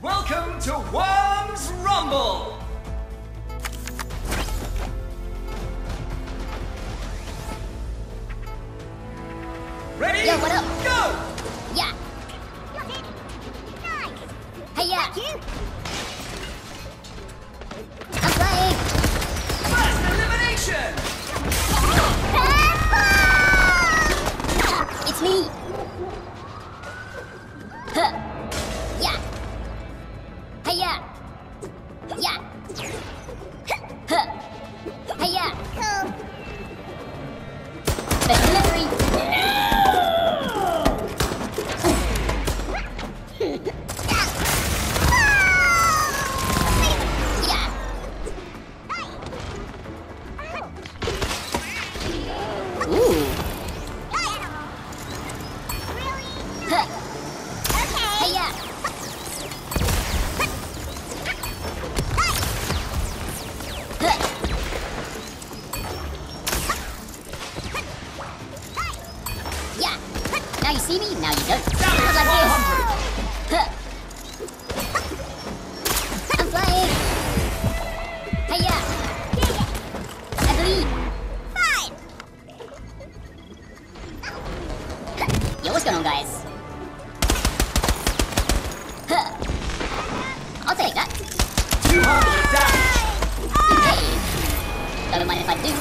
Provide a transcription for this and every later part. Welcome to Worms Rumble! Ready? Yo, what up? Go! Yeah! Got it! Nice! Hey, yeah! I'm playing! First elimination! It's me! Huh! Hiya! Yeah! Huh! Hiya! Cool! The delivery! Yeah! Ooh! Huh! Okay! Hiya! Now you see me, now you don't. Sounds like this. Huh. I'm flying. Hiya. I believe. Fine. Yo, what's going on, guys? Huh. I'll take that. 200 damage. Don't mind if I do.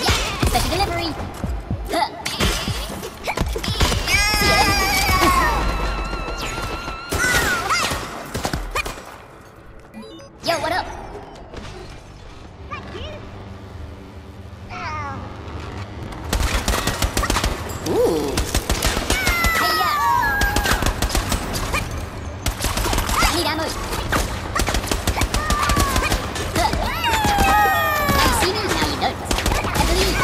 Yeah, special delivery. Yo, what up? Ooh. Hey, yeah. Need ammo. Now you see me, now you don't. I believe.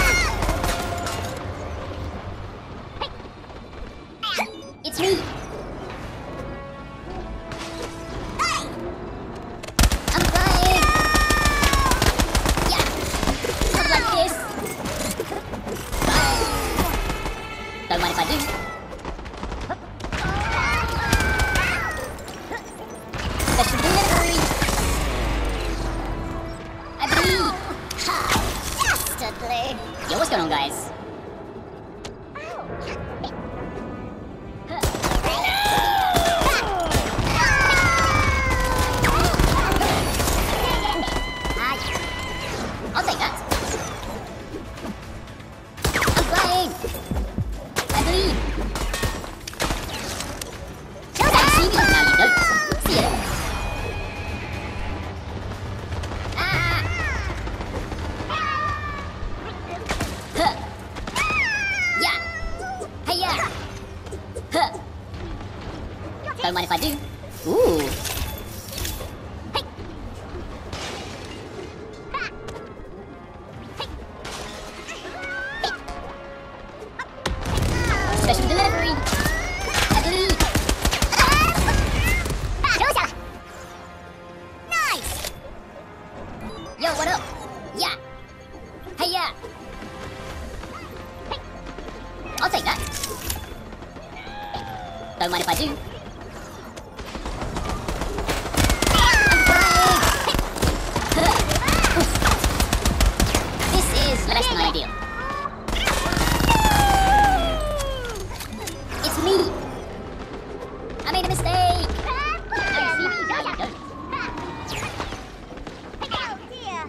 It's me. Don't mind if I do. Special delivery! I believe! Dastardly! Yo, what's going on, guys? I'll take that! I'm flying! Don't mind if I do. Ooh. Hey. Hey. Hey. Special delivery. Nice. Yo, what up? Yeah. Hey, yeah. Hey. I'll take that. Don't mind if I do. That's not ideal. It's me. I made a mistake. Now you see me, now you don't. Oh dear.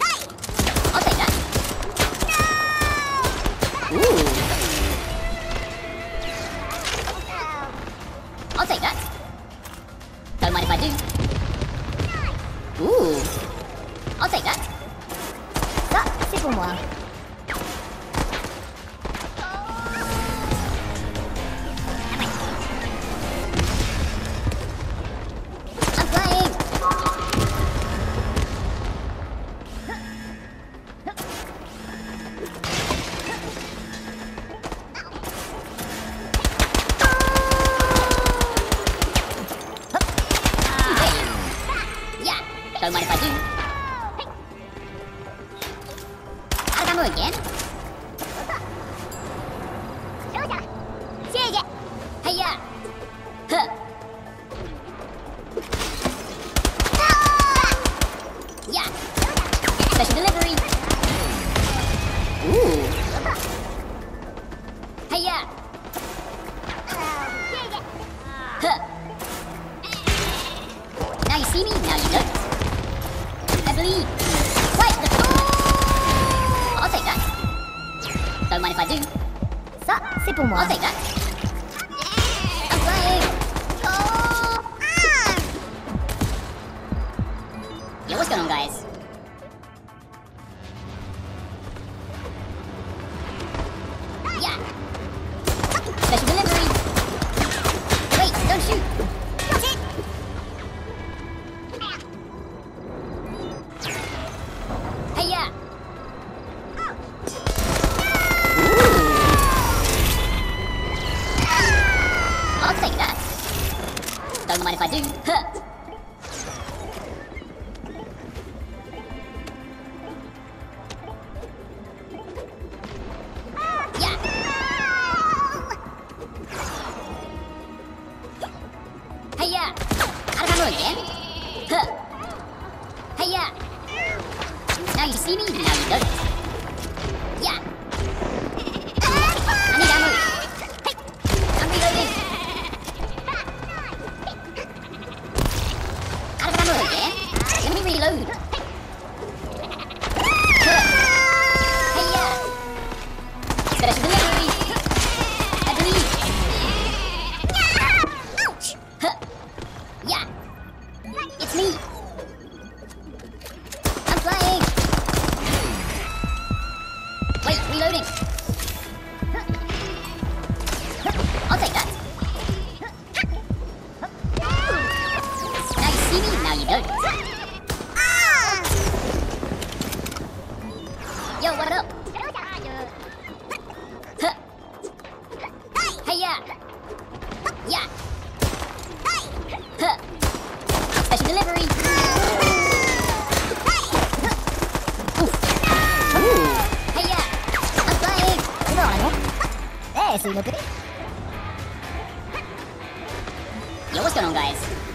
Hey! I'll take that. No! Ooh. I'll take that. Don't mind if I do. Ooh. I'll take that. Ça, c'est pour moi. I'm flying. Ça, c'est pour moi. I'll take that. I'm playing. Yo, what's going on, guys? Yeah. Special delivery. Wait, don't shoot. Got it. Hey, yeah. I'll take that. Don't mind if I do. Huh. Now you see me, now you don't. Yeah! I need ammo! Hey! I'm reloading! Out of ammo again? Let me reload! Hey, yeah! Special delivery! I believe! Ouch! Yeah! It's me! I'm flying! Wait, reloading! I'll take that! Now you see me, now you don't! Yo, what up? Hey, yeah! Yeah! Special delivery! Yo, what's going on, guys?